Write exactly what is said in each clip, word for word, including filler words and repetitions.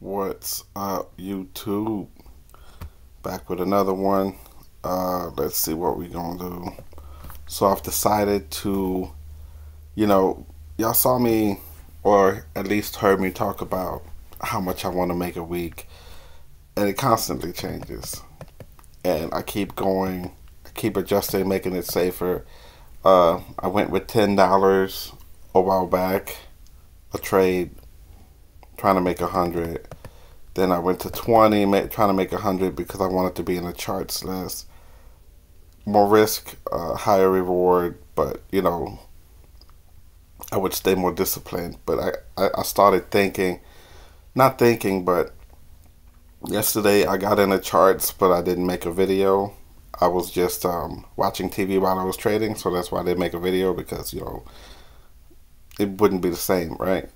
What's up, YouTube? Back with another one. Uh, let's see what we're going to do. So I've decided to, you know, y'all saw me, or at least heard me talk about how much I want to make a week. And it constantly changes. And I keep going, I keep adjusting, making it safer. Uh, I went with ten dollars a while back, a trade, trying to make a hundred. Then I went to twenty, trying to make a hundred because I wanted to be in the charts list. More risk, uh, higher reward, but you know, I would stay more disciplined. But I, I, I started thinking, not thinking, but yesterday I got in the charts, but I didn't make a video. I was just um, watching T V while I was trading, so that's why I didn't make a video, because, you know, it wouldn't be the same, right?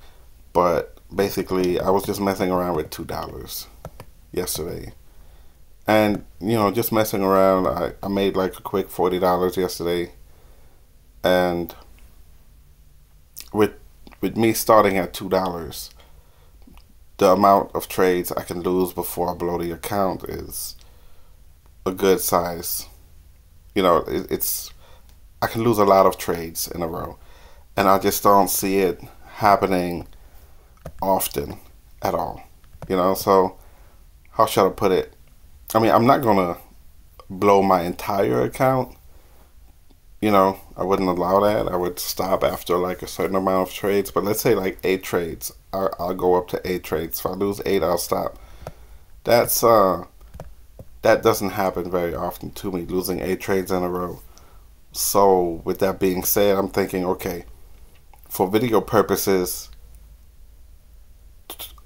But basically, I was just messing around with two dollars yesterday. And, you know, just messing around, I, I made like a quick forty dollars yesterday. And with with me starting at two dollars, the amount of trades I can lose before I blow the account is a good size. You know, it, it's, I can lose a lot of trades in a row. And I just don't see it happening often at all, you know. So how should I put it? I mean, I'm not gonna blow my entire account, you know. I wouldn't allow that. I would stop after like a certain amount of trades, but let's say like eight trades. I'll, I'll go up to eight trades. If I lose eight, I'll stop. That's uh that doesn't happen very often to me, losing eight trades in a row. So with that being said, I'm thinking, okay, for video purposes,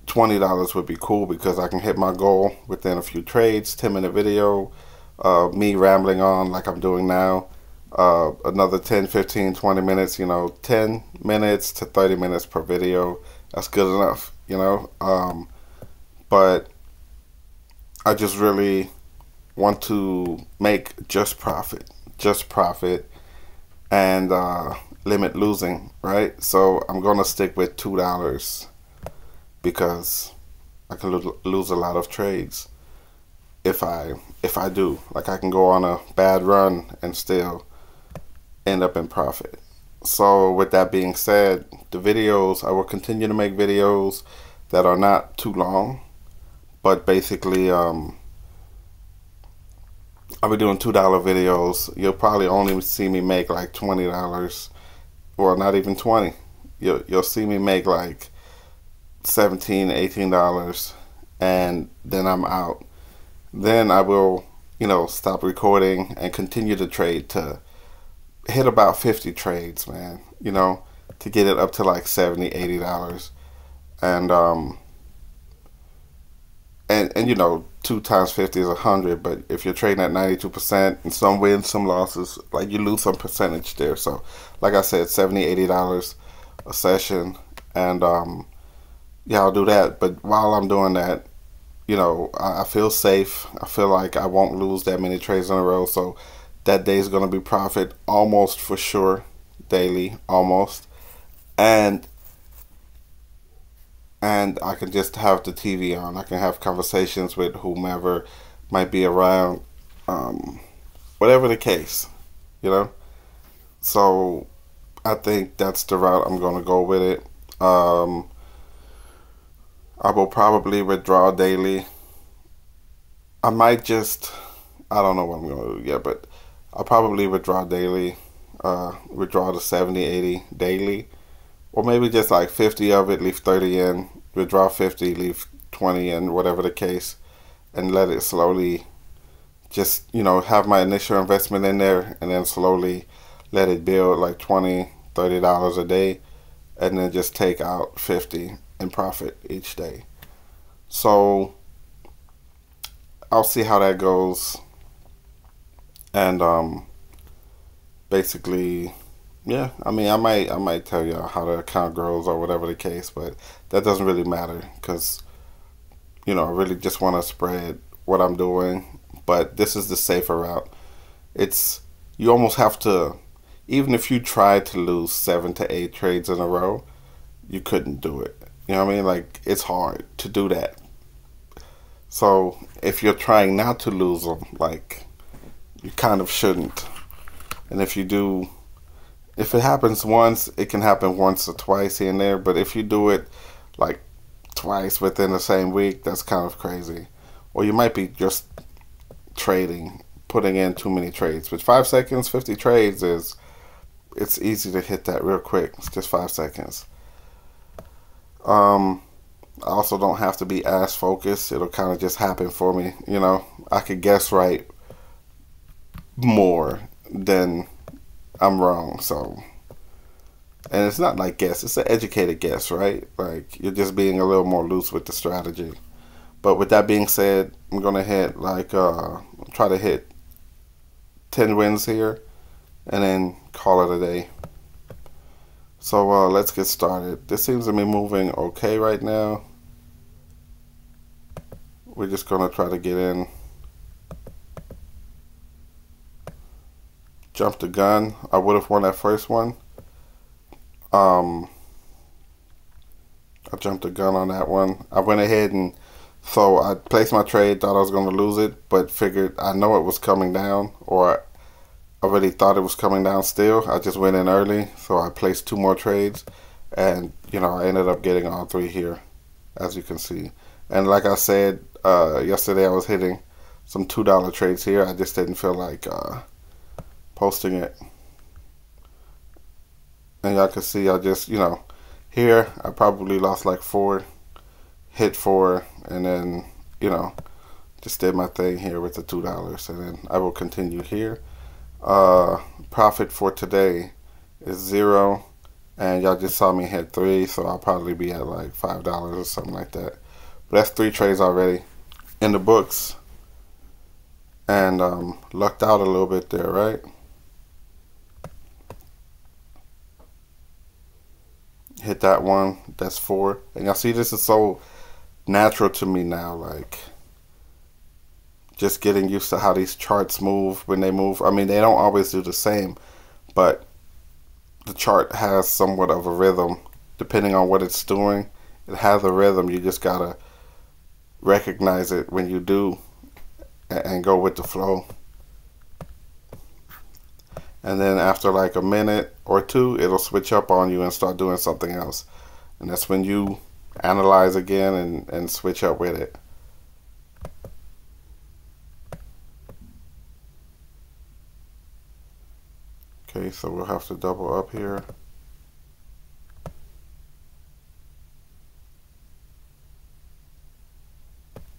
twenty dollars would be cool because I can hit my goal within a few trades. ten minute video, uh, me rambling on like I'm doing now, uh, another ten, fifteen, twenty minutes, you know, ten minutes to thirty minutes per video. That's good enough, you know. Um, but I just really want to make just profit, just profit, and uh, limit losing, right? So I'm going to stick with two dollars. Because I can lo lose a lot of trades if I if I do. Like, I can go on a bad run and still end up in profit. So with that being said, the videos, I will continue to make videos that are not too long, but basically um, I'll be doing two dollar videos. You'll probably only see me make like twenty dollars, or not even twenty. You'll, you'll see me make like seventeen, eighteen dollars, and then I'm out. Then I will, you know, stop recording and continue to trade to hit about fifty trades, man, you know, to get it up to like seventy, eighty dollars. And um and and you know, two times fifty is a hundred, but if you're trading at ninety-two percent, and some wins, some losses, like you lose some percentage there. So like I said, seventy, eighty dollars a session. And um yeah, I'll do that. But while I'm doing that, you know, I, I feel safe. I feel like I won't lose that many trades in a row. So that day is going to be profit almost for sure, daily, almost. And and I can just have the T V on. I can have conversations with whomever might be around, um, whatever the case, you know. So I think that's the route I'm going to go with it. Um... I will probably withdraw daily. I might just, I don't know what I'm going to do yet, but I'll probably withdraw daily, uh, withdraw the seventy, eighty daily, or maybe just like fifty of it, leave thirty in, withdraw fifty, leave twenty in, whatever the case, and let it slowly just, you know, have my initial investment in there, and then slowly let it build like twenty, thirty dollars a day, and then just take out fifty and profit each day. So I'll see how that goes. And um basically, yeah, I mean, I might I might tell y'all how the account grows or whatever the case, but that doesn't really matter, because you know, I really just want to spread what I'm doing. But this is the safer route. It's, you almost have to, even if you try to lose seven to eight trades in a row, you couldn't do it. You know what I mean? Like, it's hard to do that. So if you're trying not to lose them, like, you kind of shouldn't. And if you do, if it happens once, it can happen once or twice here and there. But if you do it like twice within the same week, that's kind of crazy. Or you might be just trading, putting in too many trades. With five seconds, fifty trades is, it's easy to hit that real quick. It's just five seconds. Um, I also don't have to be as focused. It'll kind of just happen for me. You know, I could guess right more than I'm wrong. So, and it's not like guess, it's an educated guess, right? Like, you're just being a little more loose with the strategy. But with that being said, I'm gonna hit like uh try to hit ten wins here and then call it a day. So uh, let's get started. This seems to be moving okay right now. We're just gonna try to get in. Jump the gun. I would have won that first one. Um, I jumped the gun on that one. I went ahead and so I placed my trade, thought I was gonna lose it, but figured I know it was coming down, or I really thought it was coming down still. I just went in early, so I placed two more trades, and you know, I ended up getting all three here, as you can see. And like I said, uh, yesterday I was hitting some two dollar trades here. I just didn't feel like uh, posting it. And y'all can see I just, you know, here I probably lost like four, hit four, and then, you know, just did my thing here with the two dollars. And then I will continue here. Uh, profit for today is zero, and y'all just saw me hit three, so I'll probably be at like five dollars or something like that. But that's three trades already in the books, and um, lucked out a little bit there, right? Hit that one, that's four, and y'all see this is so natural to me now, like, just getting used to how these charts move when they move. I mean, they don't always do the same, but the chart has somewhat of a rhythm. Depending on what it's doing, it has a rhythm. You just gotta recognize it when you do and go with the flow. And then after like a minute or two, it'll switch up on you and start doing something else. And that's when you analyze again and, and switch up with it. Okay, so we'll have to double up here.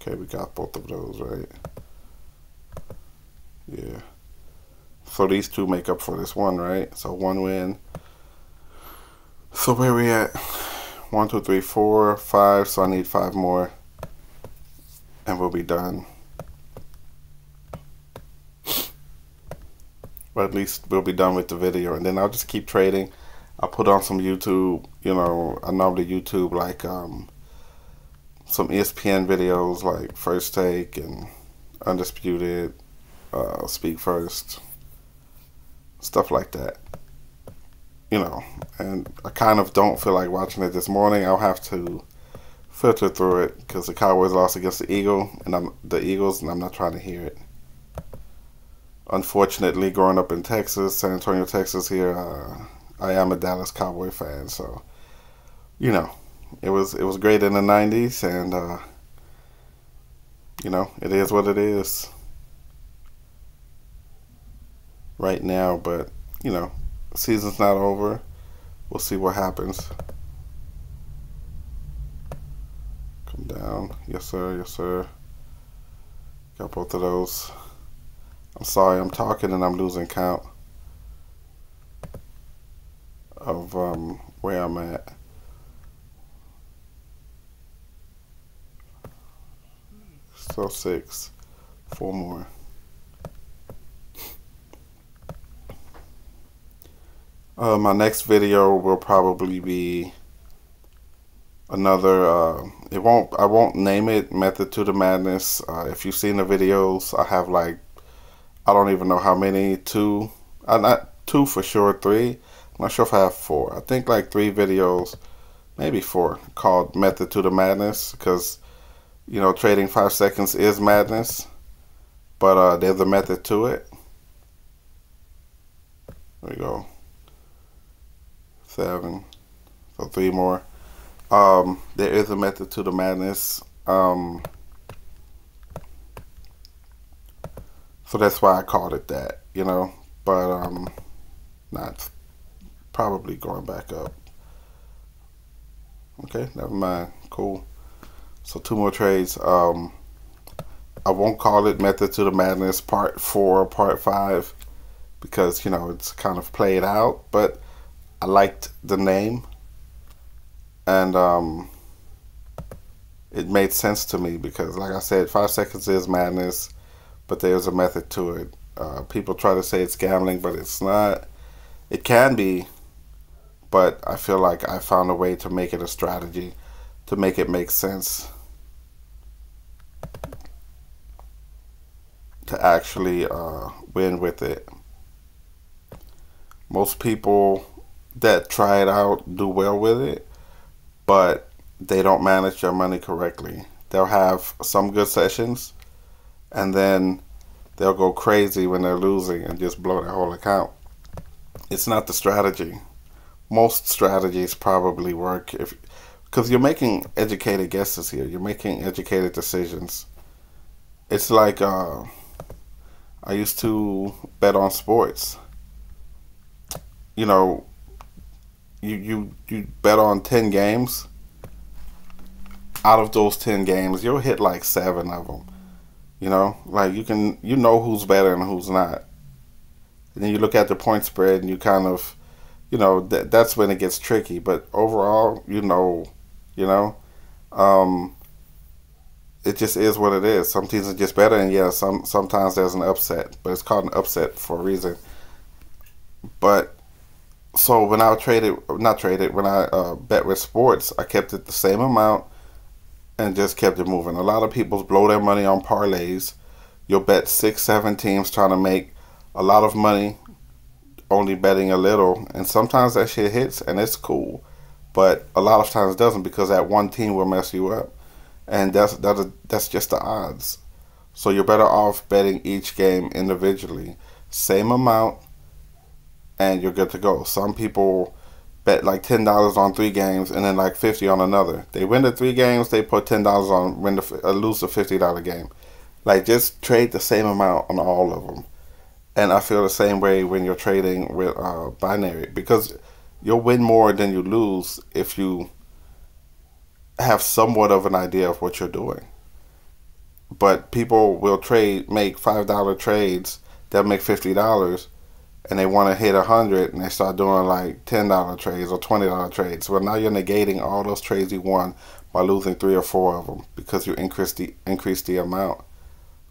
Okay, we got both of those, right? Yeah. So these two make up for this one, right? So one win. So where we at? One, two, three, four, five. So I need five more. And we'll be done. Or at least we'll be done with the video, and then I'll just keep trading. I'll put on some YouTube, you know, I normally YouTube like um, some E S P N videos like First Take and Undisputed, uh, Speak First, stuff like that, you know. And I kind of don't feel like watching it this morning. I'll have to filter through it because the Cowboys lost against the Eagle, and I'm the Eagles, and I'm not trying to hear it. Unfortunately, growing up in Texas, San Antonio, Texas here, uh, I am a Dallas Cowboy fan. So, you know, it was it was great in the nineties, and, uh, you know, it is what it is right now. But, you know, season's not over. We'll see what happens. Come down. Yes, sir. Yes, sir. Got both of those. I'm sorry, I'm talking and I'm losing count of um, where I'm at. So six, four more. Uh, my next video will probably be another. Uh, it won't. I won't name it Method to the Madness. Uh, if you've seen the videos, I have like, I don't even know how many, two, uh, not two for sure, three. I'm not sure if I have four. I think like three videos, maybe four, called Method to the Madness, because, you know, trading five seconds is madness, but uh, there's a method to it. There we go. Seven. So three more. Um, there is a method to the madness. Um, so that's why I called it that, you know, but um, not probably going back up. Okay, never mind. Cool. So two more trades. Um, I won't call it Method to the Madness Part Four, Part Five, because you know it's kind of played out. But I liked the name, and um, it made sense to me because, like I said, five seconds is madness, but there's a method to it. Uh, people try to say it's gambling, but it's not. It can be, but I feel like I found a way to make it a strategy, to make it make sense, to actually uh, win with it. Most people that try it out do well with it, but they don't manage their money correctly. They'll have some good sessions, and then they'll go crazy when they're losing and just blow their whole account. It's not the strategy. Most strategies probably work if, because you're making educated guesses here. You're making educated decisions. It's like uh, I used to bet on sports. You know, you you you bet on ten games. Out of those ten games, you'll hit like seven of them. You know, like you can you know who's better and who's not. And then you look at the point spread and you kind of, you know, th that's when it gets tricky. But overall, you know, you know, um, it just is what it is. Some teams are just better, and yeah, some sometimes there's an upset, but it's called an upset for a reason. But so when I traded, not traded, when I uh, bet with sports, I kept it the same amount and just kept it moving. A lot of people blow their money on parlays. You'll bet six, seven teams trying to make a lot of money, only betting a little, and sometimes that shit hits and it's cool, but a lot of times it doesn't because that one team will mess you up, and that's that's, that's just the odds. So you're better off betting each game individually, same amount, and you're good to go. Some people bet like ten dollars on three games and then like fifty on another. They win the three games, they put ten dollars on, win the, uh, lose the fifty dollar game. Like, just trade the same amount on all of them. And I feel the same way when you're trading with uh, binary, because you'll win more than you lose if you have somewhat of an idea of what you're doing. But people will trade, make five dollar trades, they'll make fifty dollars, and they want to hit one hundred, and they start doing like ten dollar trades or twenty dollar trades. Well, now you're negating all those trades you won by losing three or four of them because you increase the, increase the amount.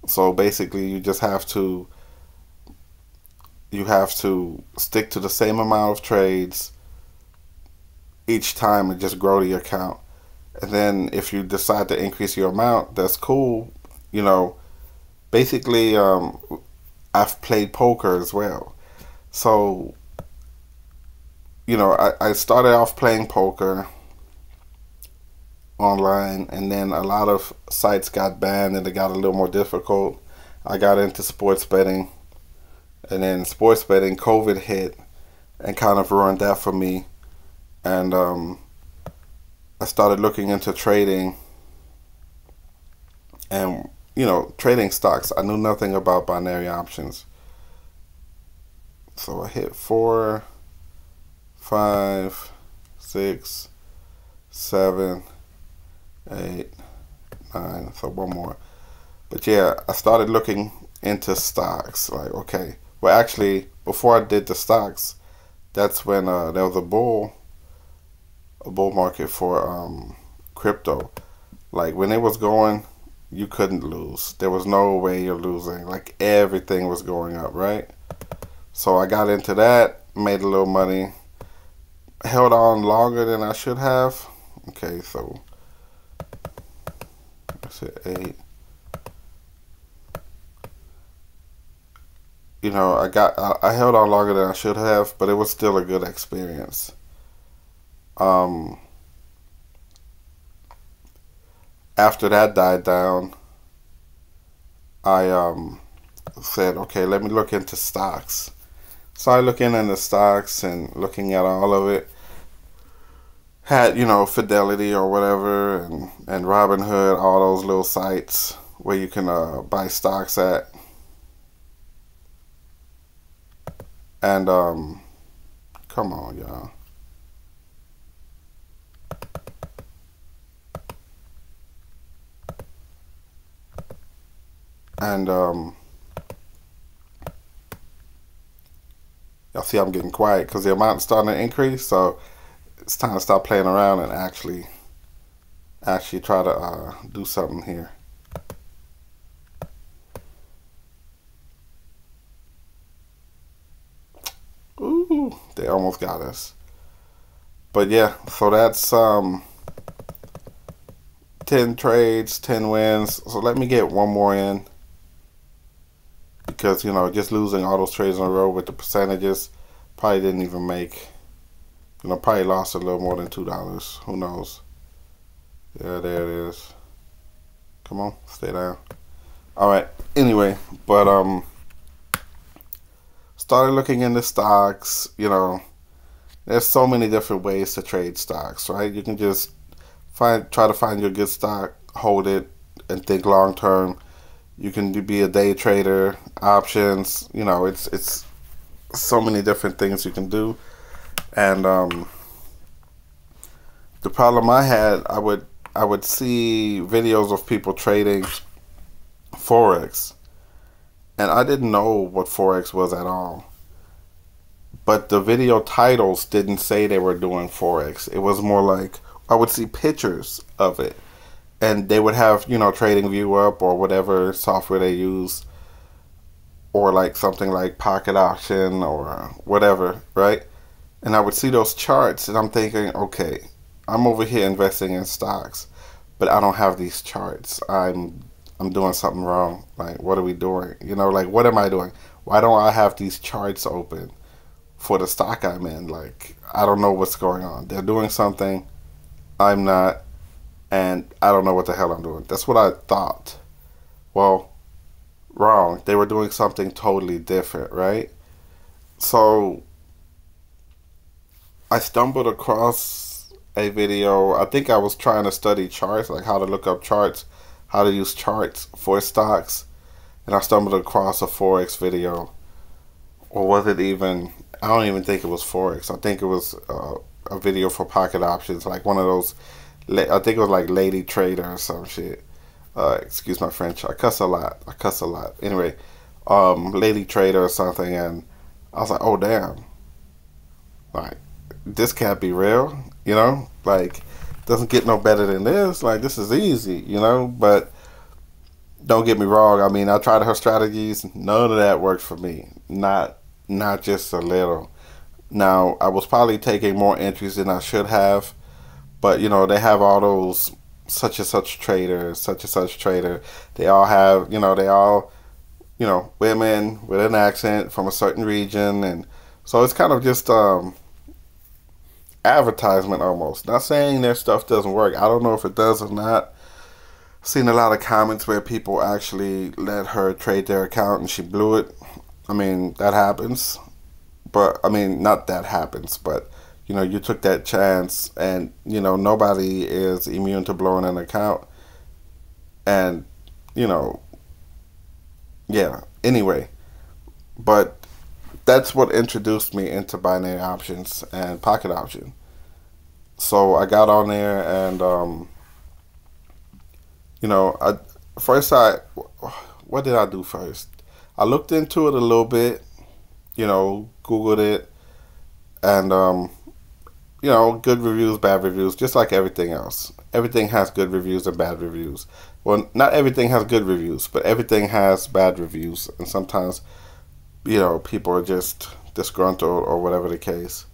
So basically, you just have to... you have to stick to the same amount of trades each time and just grow the account. And then if you decide to increase your amount, that's cool. You know, basically, um, I've played poker as well. So, you know, I, I started off playing poker online, and then a lot of sites got banned and it got a little more difficult. I got into sports betting. And then sports betting, COVID hit and kind of ruined that for me. And um, I started looking into trading and, you know, trading stocks. I knew nothing about binary options. So I hit four, five, six, seven, eight, nine. So one more. But yeah, I started looking into stocks, like, okay. Well, actually, before I did the stocks, that's when uh, there was a bull, a bull market for um, crypto. Like, when it was going, you couldn't lose. There was no way you're losing. Like, everything was going up, right? So I got into that, made a little money, held on longer than I should have. Okay, so that's it, eight. You know, I got I, I held on longer than I should have, but it was still a good experience. Um, after that died down, I um, said, okay, let me look into stocks. So I look in into stocks and looking at all of it. Had, you know, Fidelity or whatever, and, and Robinhood, all those little sites where you can uh, buy stocks at. And, um, come on, y'all. And, um, y'all see I'm getting quiet because the amount's starting to increase, so it's time to stop playing around and actually, actually try to uh, do something here. Ooh, they almost got us. But yeah, so that's um, ten trades, ten wins. So let me get one more in because, you know, just losing all those trades in a row with the percentages probably didn't even make. You know, probably lost a little more than two dollars. Who knows? Yeah, there it is. Come on, stay down. All right. Anyway, but um, started looking into stocks. You know, there's so many different ways to trade stocks, right? You can just find, try to find your good stock, hold it, and think long term. You can be a day trader, options. You know, it's it's so many different things you can do. And um, the problem I had, I would I would see videos of people trading Forex, and I didn't know what Forex was at all. But the video titles didn't say they were doing Forex. It was more like I would see pictures of it, and they would have, you know, Trading View up or whatever software they use, or like something like Pocket Option or whatever, right? And I would see those charts and I'm thinking, okay, I'm over here investing in stocks, but I don't have these charts. I'm I'm doing something wrong. Like, what are we doing? You know, like, what am I doing? Why don't I have these charts open for the stock I'm in? Like, I don't know what's going on. They're doing something, I'm not, and I don't know what the hell I'm doing. That's what I thought. Well, wrong. They were doing something totally different, right? So I stumbled across a video. I think I was trying to study charts, like how to look up charts, how to use charts for stocks, and I stumbled across a Forex video. Or was it even, I don't even think it was Forex. I think it was uh, a video for Pocket Options, like one of those, I think it was like Lady Trader or some shit. Uh, excuse my French, I cuss a lot, I cuss a lot. Anyway, um, Lady Trader or something, and I was like, oh damn, like, this can't be real, you know, like, doesn't get no better than this, like, this is easy, you know. But don't get me wrong, I mean, I tried her strategies, none of that worked for me, not not just a little. Now, I was probably taking more entries than I should have, but, you know, they have all those such and such trader, such and such trader, they all have, you know, they all, you know, women with an accent from a certain region, and so it's kind of just, um, advertisement almost. Not saying their stuff doesn't work. I don't know if it does or not. I've seen a lot of comments where people actually let her trade their account and she blew it. I mean, that happens. But, I mean, not that happens, but, you know, you took that chance, and, you know, nobody is immune to blowing an account. And, you know, yeah, anyway. But that's what introduced me into binary options and Pocket Option. So I got on there and, um, you know, I, first I, what did I do first? I looked into it a little bit, you know, Googled it, and, um, you know, good reviews, bad reviews, just like everything else. Everything has good reviews and bad reviews. Well, not everything has good reviews, but everything has bad reviews, and sometimes, you know, people are just disgruntled or whatever the case,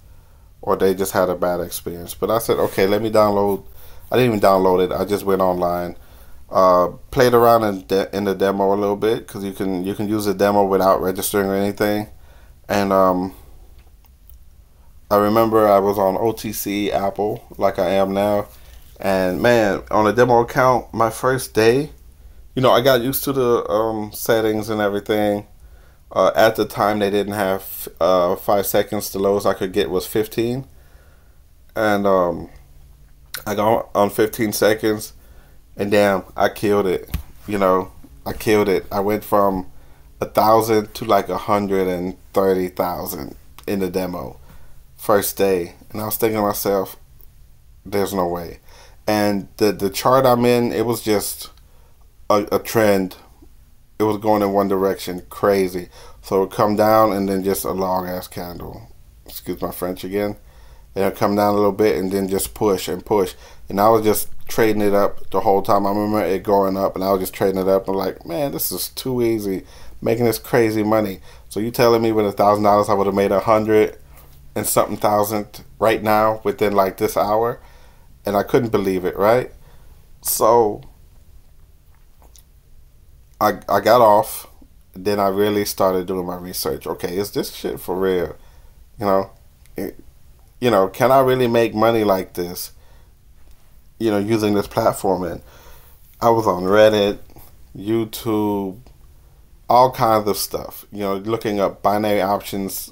or they just had a bad experience. But I said, okay, let me download. I didn't even download it. I just went online, uh, played around in, de in the demo a little bit, because you can you can use the demo without registering or anything. And um, I remember I was on O T C Apple, like I am now, And man, on a demo account, my first day, you know, I got used to the um, settings and everything. Uh, at the time, they didn't have uh, five seconds. The lowest I could get was fifteen. And um, I got on fifteen seconds. And damn, I killed it. You know, I killed it. I went from a thousand to like a hundred and thirty thousand in the demo first day. And I was thinking to myself, there's no way. And the the chart I'm in, it was just a, a trend. It was going in one direction, crazy. So it would come down and then just a long ass candle, excuse my French again, and it'd come down a little bit and then just push and push. And I was just trading it up the whole time. I remember it going up and I was just trading it up. I'm like, man, this is too easy, making this crazy money. So you telling me with a thousand dollars I would have made a hundred and something thousand right now within like this hour? And I couldn't believe it, right? So I, I got off. Then I really started doing my research. Okay, is this shit for real? You know, it, you know, can I really make money like this, you know, using this platform? And I was on Reddit, YouTube, all kinds of stuff, you know, looking up binary options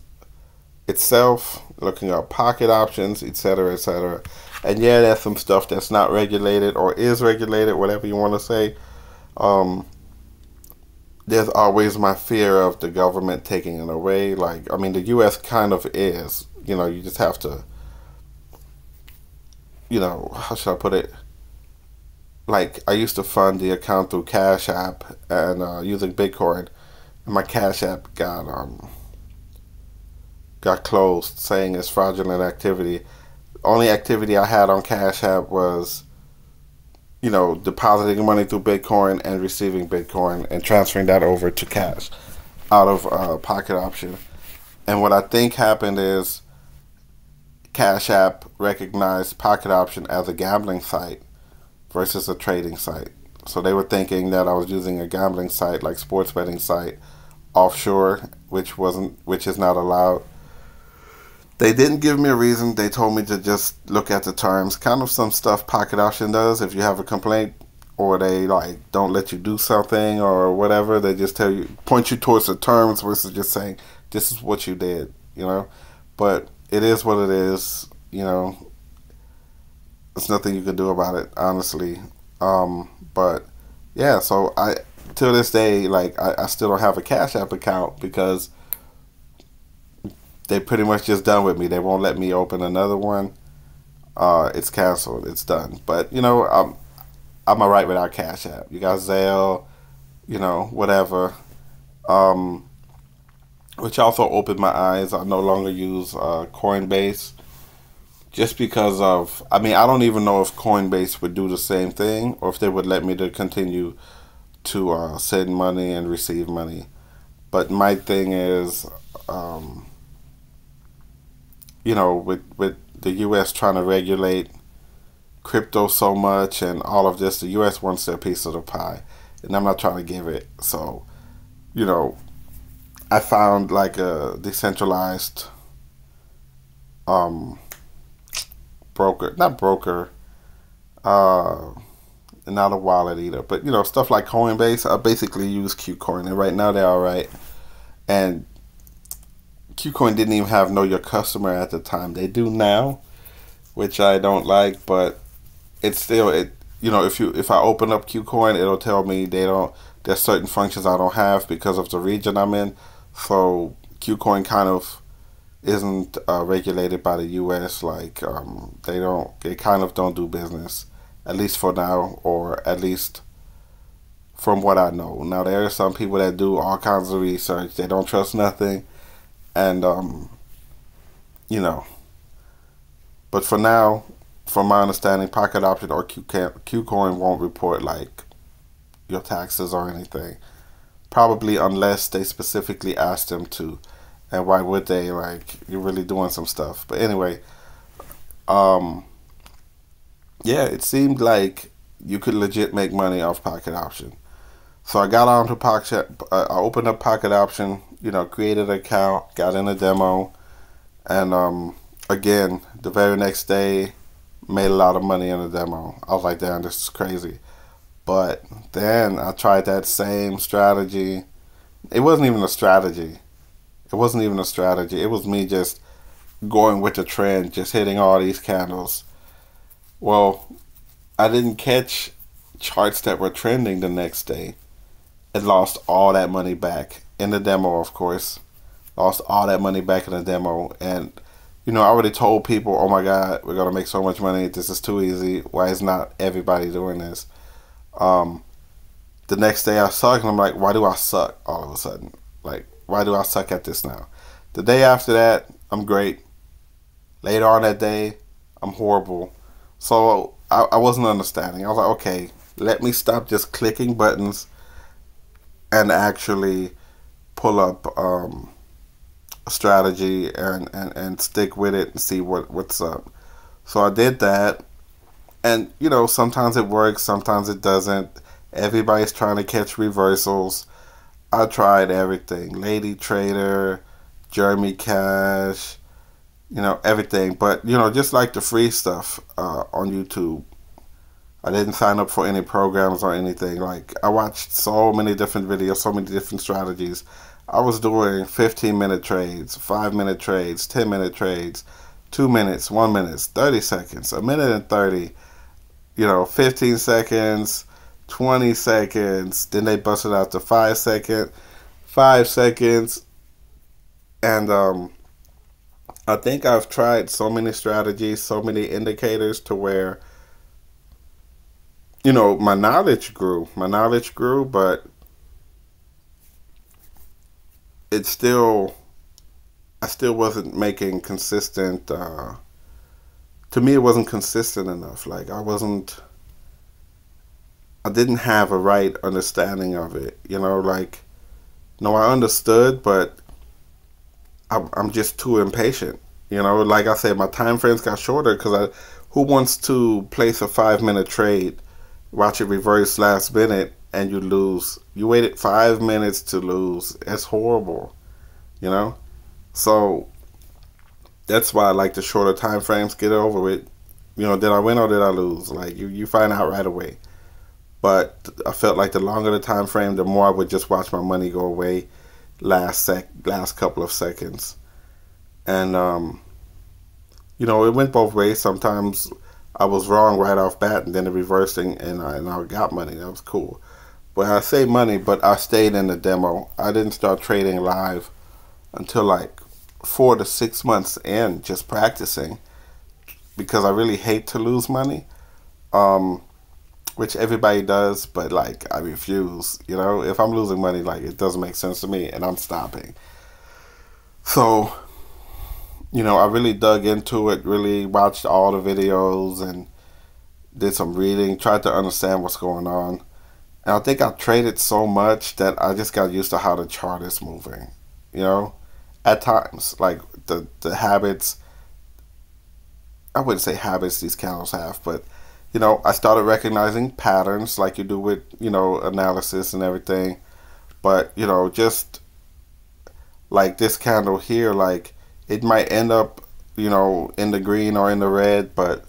itself, looking up pocket options, etc, etc. And yeah, there's some stuff that's not regulated or is regulated, whatever you want to say. Um, there's always my fear of the government taking it away. Like, I mean, the U S kind of is, you know, you just have to, you know, how should I put it? Like, I used to fund the account through Cash App and uh, using Bitcoin. And my Cash App got um got closed, saying it's fraudulent activity. Only activity I had on Cash App was, you know, depositing money through Bitcoin and receiving Bitcoin and transferring that over to cash out of uh, Pocket Option. And what I think happened is Cash App recognized Pocket Option as a gambling site versus a trading site. So they were thinking that I was using a gambling site, like sports betting site, offshore, which wasn't, which is not allowed. They didn't give me a reason. They told me to just look at the terms. Kind of some stuff Pocket Option does. If you have a complaint or they like don't let you do something or whatever, they just tell you, point you towards the terms versus just saying, this is what you did, you know. But it is what it is, you know. There's nothing you can do about it, honestly. Um, but yeah, so I, to this day, like I, I still don't have a Cash App account because they pretty much just done with me. They won't let me open another one. Uh, it's canceled. It's done. But, you know, I'm, I'm all right without Cash App. You got Zelle, you know, whatever. Um, which also opened my eyes. I no longer use uh, Coinbase just because of, I mean, I don't even know if Coinbase would do the same thing or if they would let me to continue to uh, send money and receive money. But my thing is, um... you know, with, with the U S trying to regulate crypto so much and all of this, the U S wants their piece of the pie. And I'm not trying to give it. So, you know, I found like a decentralized um, broker. Not broker. Uh, not a wallet either. But, you know, stuff like Coinbase, I basically use KuCoin. And right now they're all right. And KuCoin didn't even have Know Your Customer at the time. They do now, which I don't like, but it's still, it, you know, if you if I open up KuCoin, it'll tell me they don't, there's certain functions I don't have because of the region I'm in. So KuCoin kind of isn't uh, regulated by the U S Like um, they don't, they kind of don't do business, at least for now, or at least from what I know. Now there are some people that do all kinds of research. They don't trust nothing. And, um, you know, but for now, from my understanding, Pocket Option or KuCoin won't report like your taxes or anything, probably, unless they specifically ask them to. And why would they? Like, you're really doing some stuff. But anyway, um, yeah, it seemed like you could legit make money off Pocket Option. So I got onto Pocket, uh, I opened up Pocket Option, you know, created an account, got in a demo. And um, again, the very next day, made a lot of money in the demo. I was like, damn, this is crazy. But then I tried that same strategy. It wasn't even a strategy. It wasn't even a strategy. It was me just going with the trend, just hitting all these candles. Well, I didn't catch charts that were trending the next day. It lost all that money back in the demo, of course. Lost all that money back in the demo. And, you know, I already told people, oh my God, we're going to make so much money. This is too easy. Why is not everybody doing this? Um, the next day I suck, and I'm like, why do I suck all of a sudden? Like, why do I suck at this now? The day after that, I'm great. Later on that day, I'm horrible. So I, I wasn't understanding. I was like, okay, let me stop just clicking buttons and actually pull up um, a strategy and, and, and stick with it and see what, what's up. So I did that. And, you know, sometimes it works, sometimes it doesn't. Everybody's trying to catch reversals. I tried everything. Lady Trader, Jeremy Cash, you know, everything. But, you know, just like the free stuff uh, on YouTube. I didn't sign up for any programs or anything. Like, I watched so many different videos, so many different strategies. I was doing fifteen minute trades, five minute trades, ten minute trades, two minutes, one minute, thirty seconds, a minute and thirty, you know, fifteen seconds, twenty seconds. Then they busted out the five second, five seconds. And um, I think I've tried so many strategies, so many indicators to where, you know, my knowledge grew. My knowledge grew, but it still, I still wasn't making consistent. Uh, to me, it wasn't consistent enough. Like, I wasn't, I didn't have a right understanding of it. You know, like, no, I understood, but I, I'm just too impatient. You know, like I said, my time frames got shorter because I, who wants to place a five minute trade, watch it reverse last minute, and you lose? You waited five minutes to lose. It's horrible, you know? So that's why I like the shorter time frames. Get it over with. You know, did I win or did I lose? Like, you, you find out right away. But I felt like the longer the time frame, the more I would just watch my money go away last sec, last couple of seconds. And, um, you know, it went both ways. Sometimes I was wrong right off bat, and then the reversing, and I, and I got money. That was cool. But I say money, but I stayed in the demo. I didn't start trading live until like four to six months in, just practicing, because I really hate to lose money, um, which everybody does, but like, I refuse. You know, if I'm losing money, like, it doesn't make sense to me, and I'm stopping. So, you know, I really dug into it, really watched all the videos and did some reading, tried to understand what's going on. And I think I traded so much that I just got used to how the chart is moving, you know, at times. Like, the, the habits, I wouldn't say habits these candles have, but, you know, I started recognizing patterns like you do with, you know, analysis and everything. But, you know, just like this candle here, like, it might end up, you know, in the green or in the red, but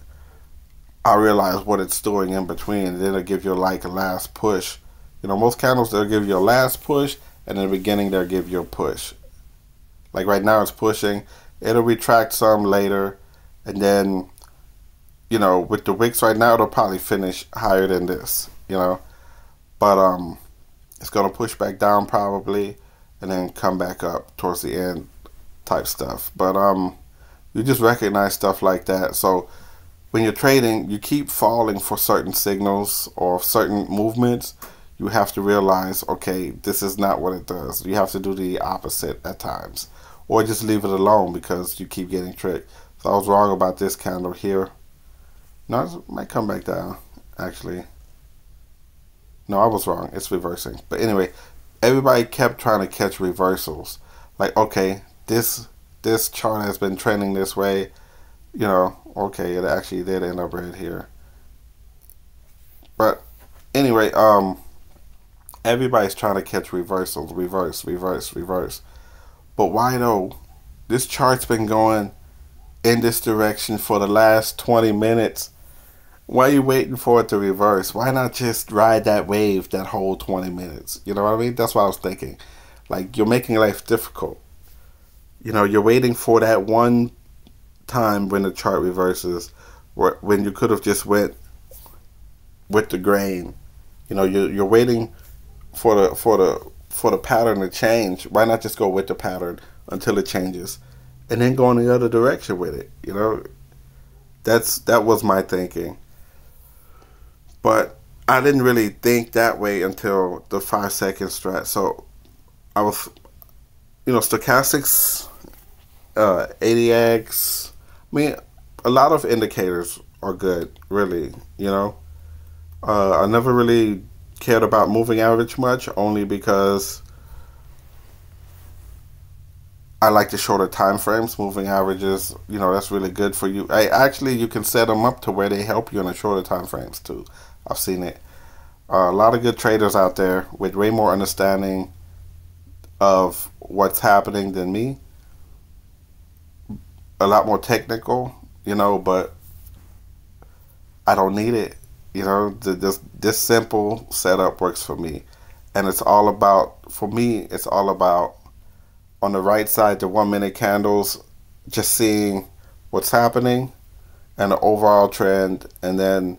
I realize what it's doing in between. And then it'll give you like a last push. You know, most candles, they'll give you a last push, and in the beginning, they'll give you a push. Like right now, it's pushing. It'll retract some later. And then, you know, with the wicks right now, it'll probably finish higher than this, you know. But um, it's going to push back down probably and then come back up towards the end. Type stuff. But um you just recognize stuff like that. So when you're trading, you keep falling for certain signals or certain movements. You have to realize, okay, this is not what it does. You have to do the opposite at times, or just leave it alone because you keep getting tricked. So I was wrong about this candle here. No, it might come back down actually. No, I was wrong. It's reversing. But anyway, everybody kept trying to catch reversals. Like, okay, This this chart has been trending this way, you know. Okay, it actually did end up right here. But anyway, um, everybody's trying to catch reversals, reverse, reverse, reverse. But why though? This chart's been going in this direction for the last twenty minutes, why are you waiting for it to reverse? Why not just ride that wave that whole twenty minutes? You know what I mean? That's what I was thinking. Like, you're making life difficult. You know, you're waiting for that one time when the chart reverses, when you could have just went with the grain. You know, you're, you're waiting for the for the for the pattern to change. Why not just go with the pattern until it changes, and then go in the other direction with it? You know, that's that was my thinking. But I didn't really think that way until the five second strat. So I was, you know, stochastics, uh, A D X. I mean, a lot of indicators are good, really. You know, uh, I never really cared about moving average much, only because I like the shorter time frames. Moving averages, you know, that's really good for you. I actually, you can set them up to where they help you in the shorter time frames too. I've seen it. Uh, a lot of good traders out there with way more understanding of what's happening than me. A lot more technical, you know, but I don't need it. You know, this this simple setup works for me, and it's all about, for me, it's all about on the right side, the one minute candles, just seeing what's happening and the overall trend. And then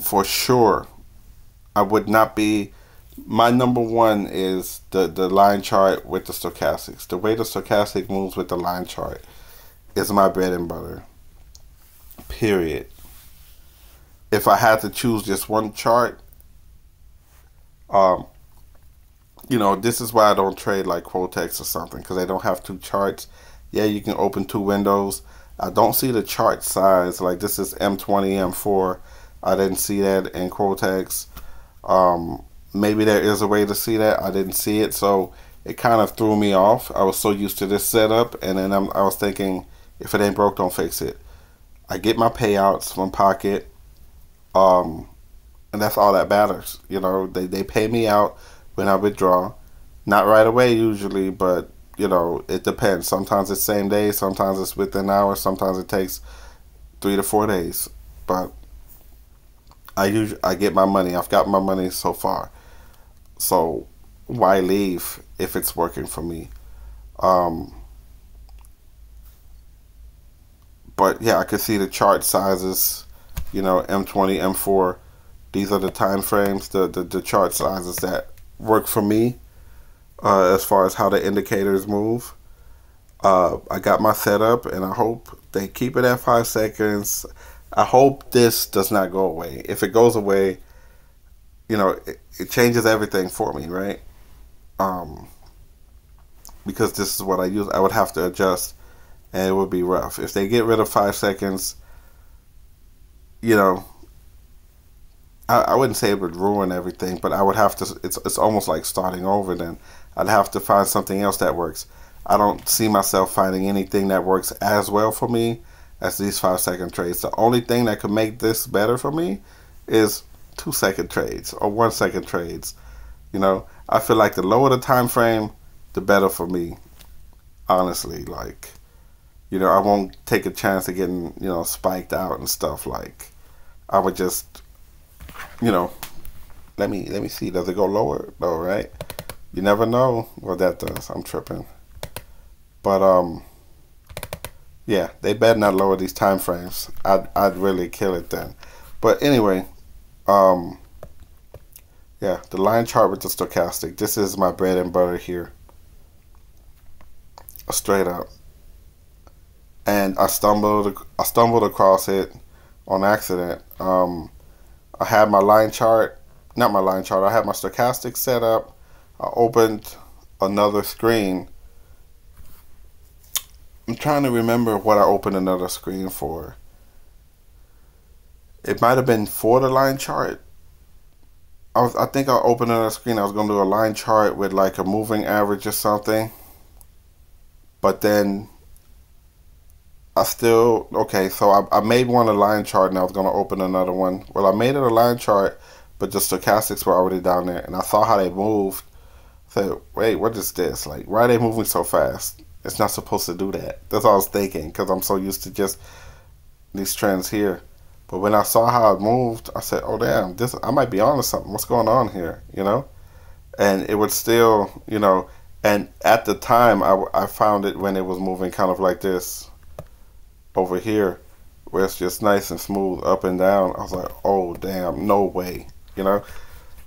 for sure, I would not be. My number one is the, the line chart with the stochastics. The way the stochastic moves with the line chart is my bread and butter. Period. If I had to choose just one chart, um, you know, this is why I don't trade like Quotex or something, because they don't have two charts. Yeah, you can open two windows. I don't see the chart size. Like, this is M twenty, M four. I didn't see that in Quotex. Um... Maybe there is a way to see that. I didn't see it, so it kind of threw me off. I was so used to this setup, and then I'm, I was thinking, if it ain't broke, don't fix it. I get my payouts from Pocket, um, and that's all that matters. You know, they, they pay me out when I withdraw. Not right away usually, but, you know, it depends. Sometimes it's same day, sometimes it's within hours, sometimes it takes three to four days. But I usually, I get my money. I've got my money so far. So why leave if it's working for me? Um, but yeah, I could see the chart sizes, you know, M twenty, M four. These are the time frames, the, the, the chart sizes that work for me, uh, as far as how the indicators move. Uh, I got my setup, and I hope they keep it at five seconds. I hope this does not go away. If it goes away, you know, it, it changes everything for me, right? Um, because this is what I use. I would have to adjust, and it would be rough. If they get rid of five seconds, you know, I, I wouldn't say it would ruin everything, but I would have to, it's, it's almost like starting over then. I'd have to find something else that works. I don't see myself finding anything that works as well for me as these five second trades. The only thing that could make this better for me is two second trades or one second trades. You know, I feel like the lower the time frame, the better for me. Honestly, like, you know, I won't take a chance of getting, you know, spiked out and stuff. Like, I would just, you know, let me let me see. Does it go lower though, right? You never know what that does. I'm tripping. But um yeah, they better not lower these time frames. I'd, I'd really kill it then. But anyway, um, yeah, the line chart with the stochastic. This is my bread and butter here. Straight up. And I stumbled, I stumbled across it on accident. Um, I had my line chart, not my line chart, I had my stochastic set up. I opened another screen. I'm trying to remember what I opened another screen for. It might have been for the line chart. I was, I think I opened another screen. I was going to do a line chart with like a moving average or something. But then I still, okay, so I, I made one a line chart, and I was going to open another one. Well, I made it a line chart, but the stochastics were already down there. And I saw how they moved. I said, wait, what is this? Like, why are they moving so fast? It's not supposed to do that. That's what I was thinking, because I'm so used to just these trends here. But when I saw how it moved, I said, oh, damn, this, I might be on to something. What's going on here, you know? And it would still, you know, and at the time, I, I found it when it was moving kind of like this over here, where it's just nice and smooth up and down. I was like, oh, damn, no way, you know?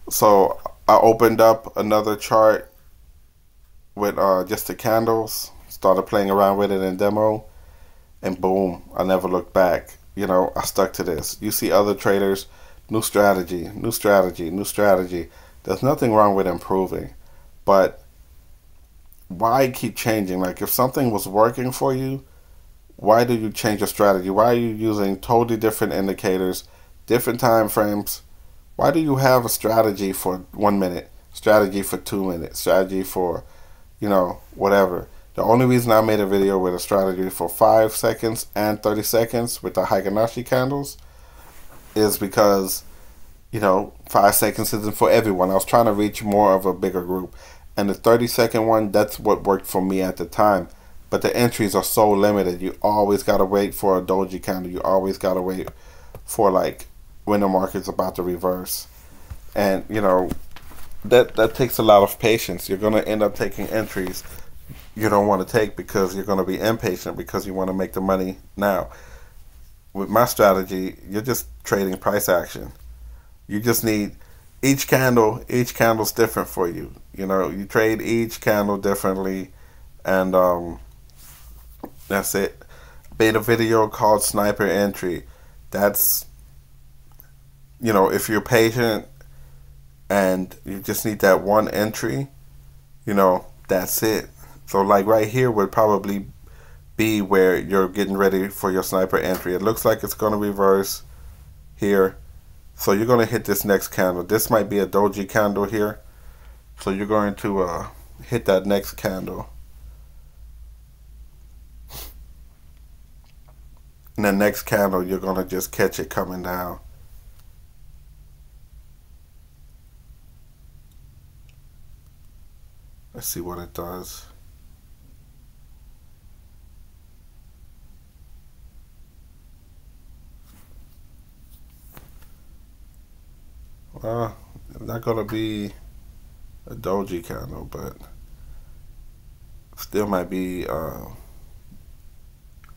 So I opened up another chart with uh, just the candles, started playing around with it in demo, and boom, I never looked back. You know, I stuck to this. You see other traders, new strategy, new strategy, new strategy. There's nothing wrong with improving, but why keep changing? Like, if something was working for you, why do you change your strategy? Why are you using totally different indicators, different time frames? Why do you have a strategy for one minute, strategy for two minutes, strategy for, you know, whatever? The only reason I made a video with a strategy for five seconds and thirty seconds with the Heikin Ashi candles is because, you know, five seconds isn't for everyone. I was trying to reach more of a bigger group. And the thirty second one, that's what worked for me at the time. But the entries are so limited. You always got to wait for a doji candle. You always got to wait for, like, when the market's about to reverse. And, you know, that, that takes a lot of patience. You're going to end up taking entries you don't want to take because you're going to be impatient because you want to make the money now. With my strategy, you're just trading price action. You just need each candle, each candle's different for you. You know, you trade each candle differently, and um, that's it. I made a video called Sniper Entry. That's, you know, if you're patient and you just need that one entry, you know, that's it. So like right here would probably be where you're getting ready for your sniper entry. It looks like it's going to reverse here. So you're going to hit this next candle. This might be a doji candle here. So you're going to uh, hit that next candle. And the next candle, you're going to just catch it coming down. Let's see what it does. Well, it's not going to be a doji candle, but still might be uh,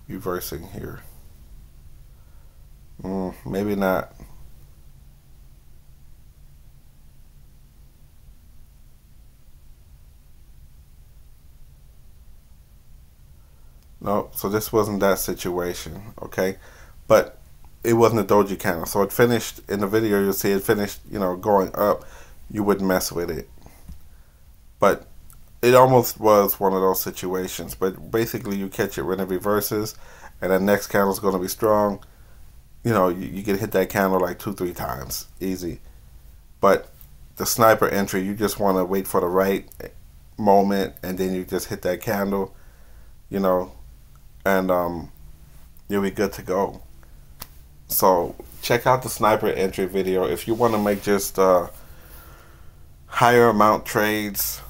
reversing here. Mm, maybe not. No, so this wasn't that situation, okay? But it wasn't a doji candle, so it finished in the video. You'll see it finished, you know, going up. You wouldn't mess with it, but it almost was one of those situations. But basically, you catch it when it reverses, and the next candle is going to be strong. You know, you, you can hit that candle like two, three times, easy. But the sniper entry, you just want to wait for the right moment, and then you just hit that candle, you know, and um, you'll be good to go. So check out the sniper entry video if you want to make just uh, higher amount trades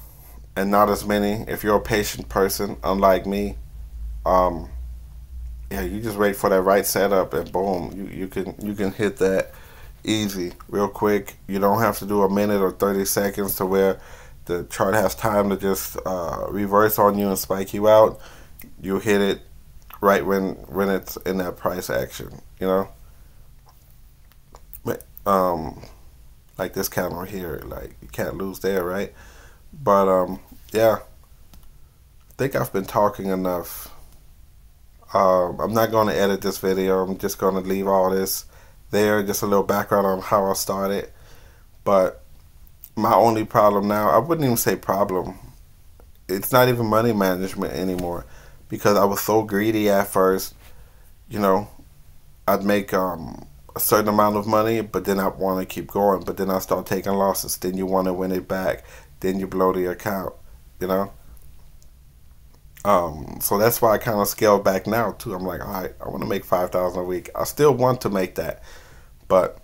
and not as many. If you're a patient person, unlike me, um, yeah, you just wait for that right setup and boom, you you can you can hit that easy, real quick. You don't have to do a minute or thirty seconds to where the chart has time to just uh, reverse on you and spike you out. You hit it right when when it's in that price action, you know. But, um, like this candle here, like you can't lose there, right? But um, yeah, I think I've been talking enough. Um, I'm not going to edit this video. I'm just going to leave all this there, just a little background on how I started. But my only problem now, I wouldn't even say problem. It's not even money management anymore because I was so greedy at first, you know. I'd make um. a certain amount of money, but then I want to keep going, but then I start taking losses, then you want to win it back, then you blow the account, you know. Um so that's why I kind of scale back now too. I'm like, all right, I want to make five thousand a week. I still want to make that, but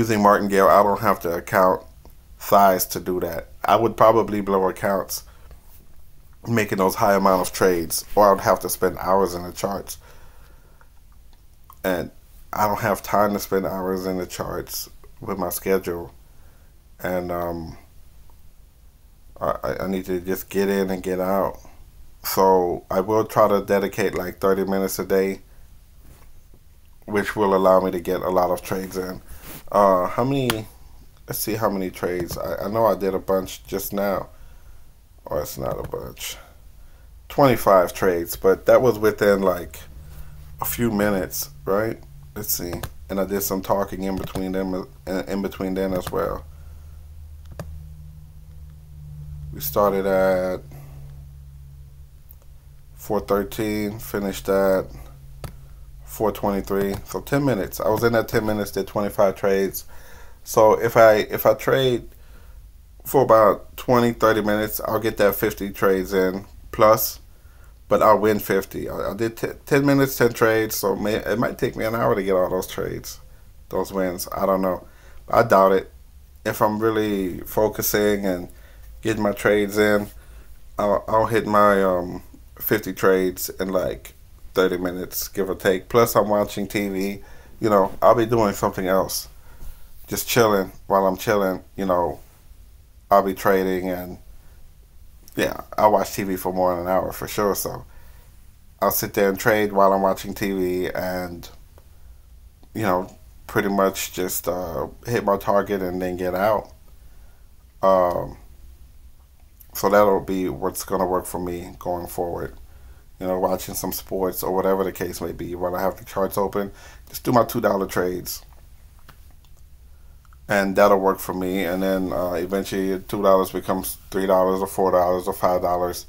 using Martingale, I don't have the account size to do that. I would probably blow accounts making those high amount of trades, or I would have to spend hours in the charts. And I don't have time to spend hours in the charts with my schedule. And um, I, I need to just get in and get out. So I will try to dedicate like thirty minutes a day, which will allow me to get a lot of trades in. Uh, how many, let's see how many trades. I, I know I did a bunch just now. Or it's not a bunch. twenty-five trades, but that was within like a few minutes, right? Let's see. And I did some talking in between them, in between then as well. We started at four thirteen, finished at four twenty-three, so ten minutes. I was in that ten minutes, did twenty-five trades. So if I if I trade for about twenty, thirty minutes, I'll get that fifty trades in plus, but I'll win fifty. I, I did ten minutes, ten trades, so may, it might take me an hour to get all those trades, those wins. I don't know. I doubt it. If I'm really focusing and getting my trades in, I'll, I'll hit my um, fifty trades in like thirty minutes, give or take. Plus I'm watching T V, you know, I'll be doing something else, just chilling. While I'm chilling, you know, I'll be trading, and yeah, I'll watch T V for more than an hour for sure. So I'll sit there and trade while I'm watching T V, and you know, pretty much just uh, hit my target and then get out. Um, so that'll be what's gonna work for me going forward. You know, watching some sports or whatever the case may be while I have the charts open. Just do my two dollar trades. And that'll work for me. And then uh, eventually two dollars becomes three dollars or four dollars or five dollars,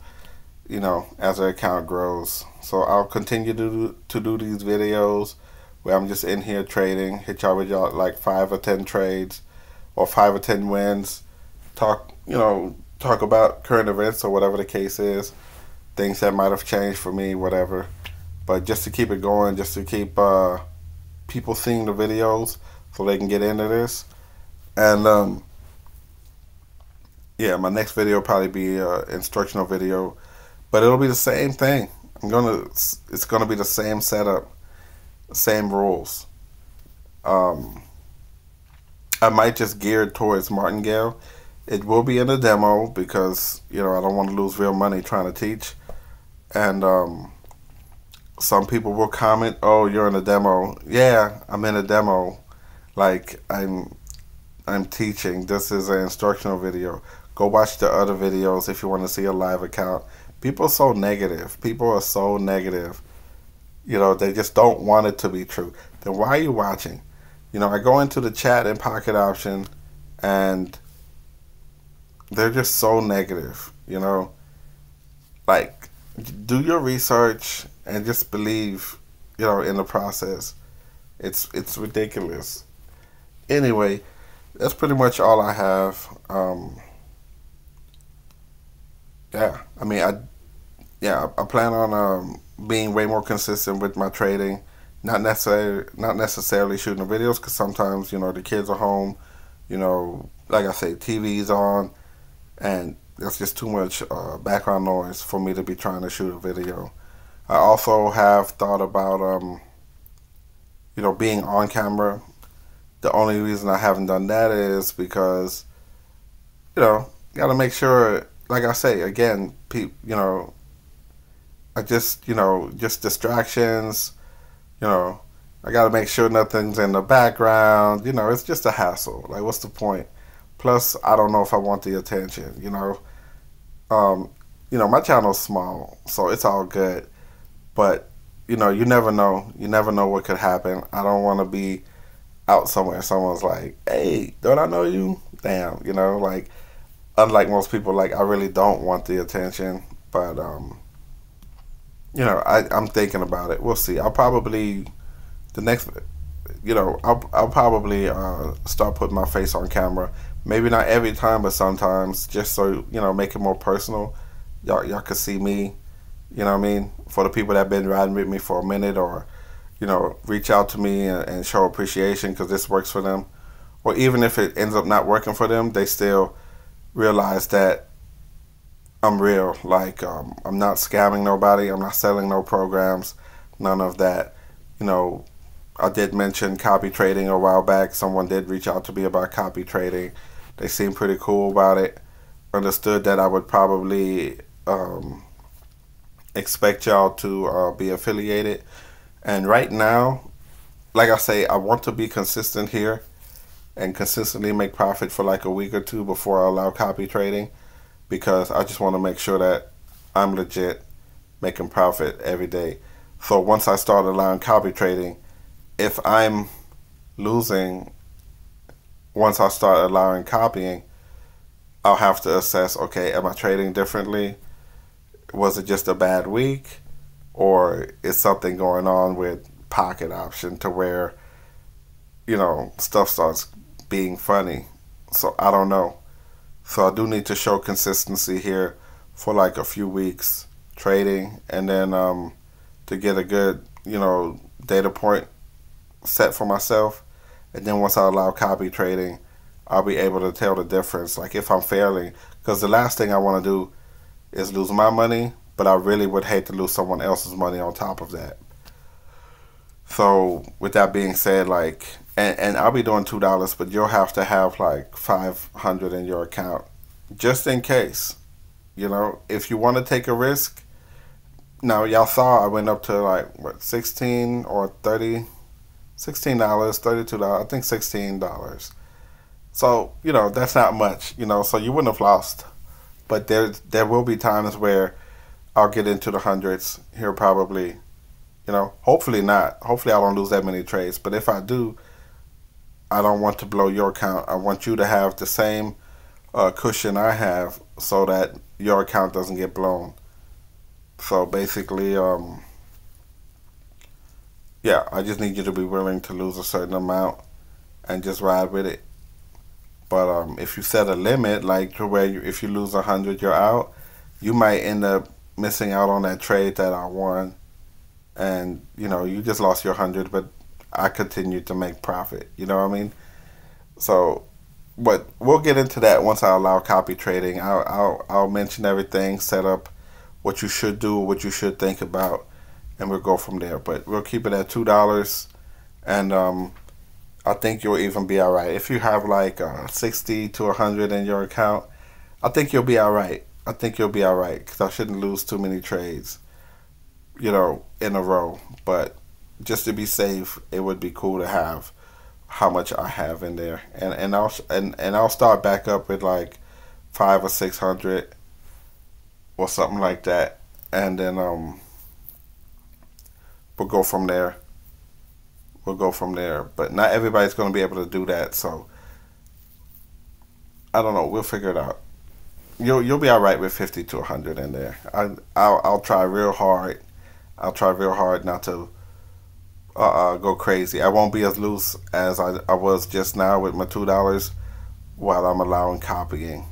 you know, as the account grows. So I'll continue to do, to do these videos where I'm just in here trading. Hit y'all with y'all like five or ten trades or five or ten wins. Talk, you know, talk about current events or whatever the case is. Things that might have changed for me, whatever. But just to keep it going, just to keep uh, people seeing the videos so they can get into this. And um, yeah, my next video will probably be an instructional video, but it'll be the same thing. I'm gonna, it's gonna be the same setup, same rules. Um, I might just gear it towards Martingale. It will be in a demo because you know I don't want to lose real money trying to teach. And um, some people will comment, "Oh, you're in a demo." Yeah, I'm in a demo. Like I'm. I'm teaching. This is an instructional video. Go watch the other videos if you want to see a live account. People are so negative. People are so negative. You know, they just don't want it to be true. Then why are you watching? You know, I go into the chat in Pocket Option and they're just so negative, you know. Like, do your research and just believe, you know, in the process. It's, it's ridiculous. Anyway, that's pretty much all I have. Um, yeah, I mean, I yeah, I plan on um, being way more consistent with my trading. Not necessarily, not necessarily shooting the videos, because sometimes you know the kids are home. You know, like I say, T V's on, and that's just too much uh, background noise for me to be trying to shoot a video. I also have thought about um, you know, being on camera. The only reason I haven't done that is because, you know, gotta make sure, like I say, again, people, you know, I just, you know, just distractions, you know, I gotta make sure nothing's in the background, you know, it's just a hassle. Like, what's the point? Plus, I don't know if I want the attention, you know. Um, you know, my channel's small, so it's all good. But, you know, you never know. You never know what could happen. I don't want to be out somewhere, someone's like, "Hey, don't I know you?" Damn, you know, like, unlike most people, like, I really don't want the attention, but, um, you know, I, I'm thinking about it. We'll see. I'll probably, the next, you know, I'll, I'll probably uh, start putting my face on camera. Maybe not every time, but sometimes, just so, you know, make it more personal. Y'all, y'all can see me, you know what I mean? For the people that have been riding with me for a minute, or you know, reach out to me and, and show appreciation because this works for them. Or even if it ends up not working for them, they still realize that I'm real. Like, um, I'm not scamming nobody. I'm not selling no programs, none of that. You know, I did mention copy trading a while back. Someone did reach out to me about copy trading. They seemed pretty cool about it. Understood that I would probably um, expect y'all to uh, be affiliated. And right now, like I say, I want to be consistent here and consistently make profit for like a week or two before I allow copy trading, because I just want to make sure that I'm legit making profit every day. So once I start allowing copy trading, if I'm losing, once I start allowing copying, I'll have to assess, okay, am I trading differently? Was it just a bad week? Or is something going on with Pocket Option to where, you know, stuff starts being funny? So I don't know. So I do need to show consistency here for like a few weeks trading, and then um, to get a good, you know, data point set for myself. And then once I allow copy trading, I'll be able to tell the difference, like if I'm failing, because the last thing I want to do is lose my money, but I really would hate to lose someone else's money on top of that. So with that being said, like, and, and I'll be doing two dollars, but you'll have to have like five hundred in your account just in case, you know, if you want to take a risk. Now y'all saw I went up to like what, sixteen or thirty, sixteen dollars, thirty-two dollars, I think sixteen dollars. So, you know, that's not much, you know, so you wouldn't have lost. But there, there will be times where I'll get into the hundreds here probably, you know, hopefully not. Hopefully I don't lose that many trades. But if I do, I don't want to blow your account. I want you to have the same uh, cushion I have so that your account doesn't get blown. So basically, um, yeah, I just need you to be willing to lose a certain amount and just ride with it. But um, if you set a limit, like to where you, if you lose a hundred, you're out, you might end up missing out on that trade that I won. And, you know, you just lost your a hundred, but I continued to make profit. You know what I mean? So, but we'll get into that once I allow copy trading. I'll, I'll, I'll mention everything, set up what you should do, what you should think about, and we'll go from there. But we'll keep it at two dollars. And, um... I think you'll even be all right. If you have like uh, sixty to a hundred in your account, I think you'll be all right. I think you'll be all right, because I shouldn't lose too many trades, you know, in a row. But just to be safe, it would be cool to have how much I have in there. And and I'll and and I'll start back up with like five or six hundred or something like that, and then um, we'll go from there. We'll go from there, but not everybody's going to be able to do that, so I don't know. We'll figure it out. You'll you'll be all right with fifty to a hundred in there. I I'll I'll try real hard. I'll try real hard not to uh, uh go crazy. I won't be as loose as I I was just now with my two dollars while I'm allowing copying.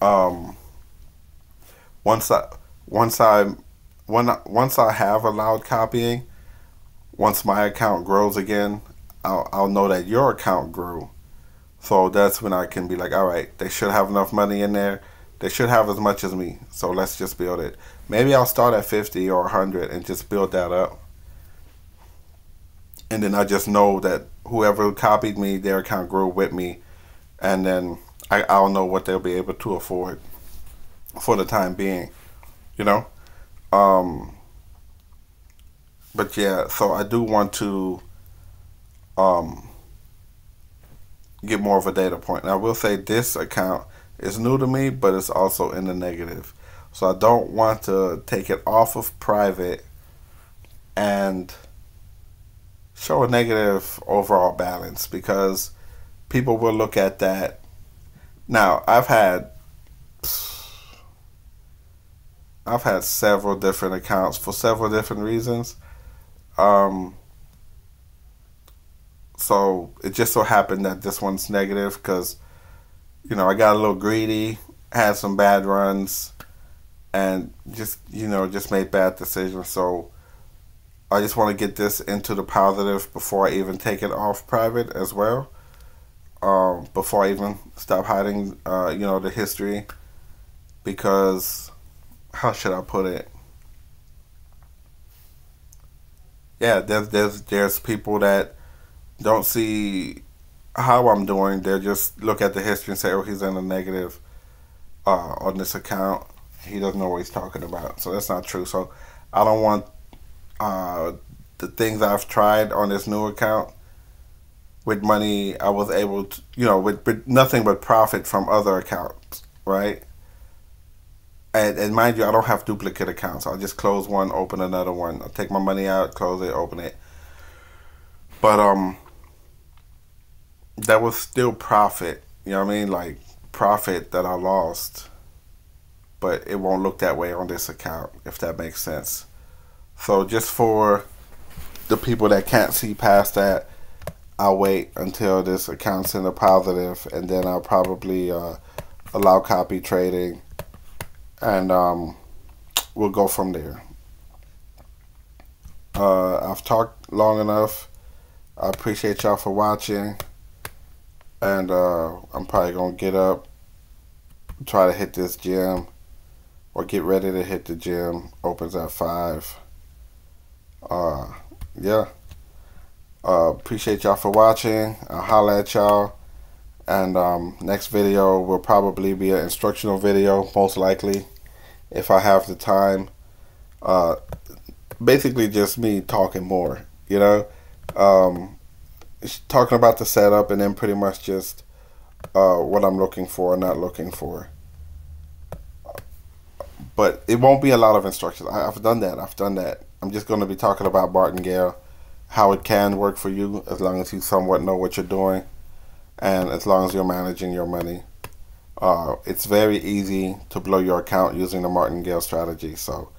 Um. Once I once I when once I have allowed copying. Once my account grows again, I'll, I'll know that your account grew. So that's when I can be like, all right, they should have enough money in there. They should have as much as me. So let's just build it. Maybe I'll start at fifty or a hundred and just build that up. And then I just know that whoever copied me, their account grew with me. And then I, I'll know what they'll be able to afford for the time being, you know? Um... But yeah, so I do want to um, get more of a data point. And I will say this account is new to me, but it's also in the negative. So I don't want to take it off of private and show a negative overall balance, because people will look at that. Now, I've had... I've had several different accounts for several different reasons. Um, so it just so happened that this one's negative because, you know, I got a little greedy, had some bad runs, and just, you know, just made bad decisions. So I just want to get this into the positive before I even take it off private as well. Um, before I even stop hiding, uh, you know, the history because how should I put it? Yeah, there's there's there's people that don't see how I'm doing. They just look at the history and say, "Oh, he's in the negative uh, on this account. He doesn't know what he's talking about." So that's not true. So I don't want uh, the things I've tried on this new account with money I was able to, you know, with, with nothing but profit from other accounts, right? And, and mind you, I don't have duplicate accounts. I'll just close one, open another one. I'll take my money out, close it, open it. But um, that was still profit. You know what I mean? Like profit that I lost. But it won't look that way on this account, if that makes sense. So just for the people that can't see past that, I'll wait until this account's in the positive, and then I'll probably uh, allow copy trading. And um, we'll go from there. Uh, I've talked long enough. I appreciate y'all for watching. And uh, I'm probably going to get up, try to hit this gym, or get ready to hit the gym. Opens at five. Uh, yeah. Uh, appreciate y'all for watching. I'll holla at y'all. And um, next video will probably be an instructional video, most likely, if I have the time. Uh, basically just me talking more, you know, um, talking about the setup, and then pretty much just uh, what I'm looking for and not looking for. But it won't be a lot of instructions. I, I've done that. I've done that. I'm just going to be talking about Martingale, how it can work for you as long as you somewhat know what you're doing. And as long as you're managing your money, uh, it's very easy to blow your account using the Martingale strategy. So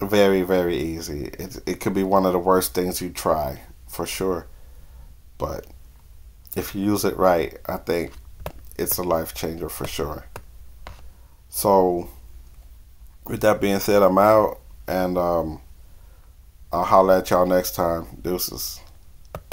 very, very easy. It, it could be one of the worst things you try for sure. But if you use it right, I think it's a life changer for sure. So with that being said, I'm out, and um, I'll holler at y'all next time. Deuces.